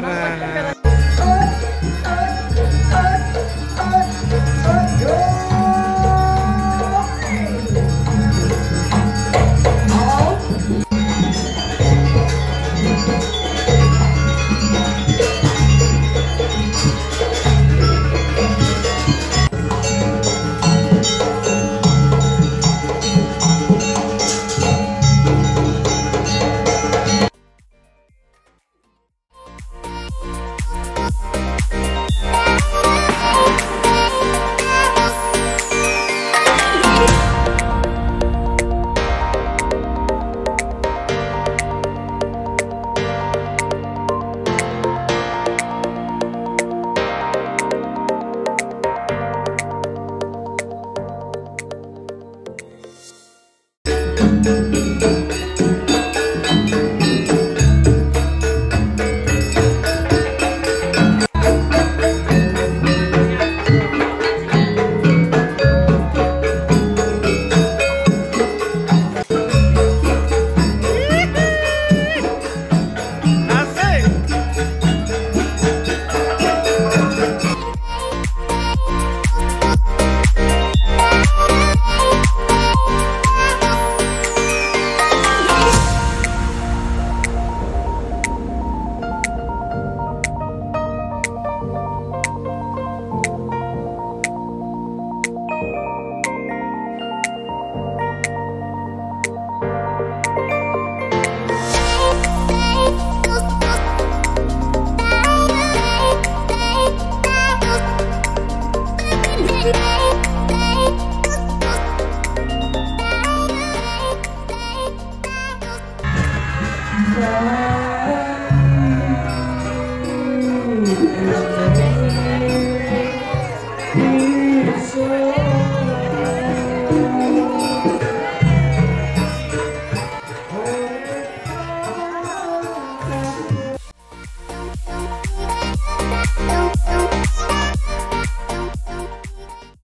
Sarah. Yeah.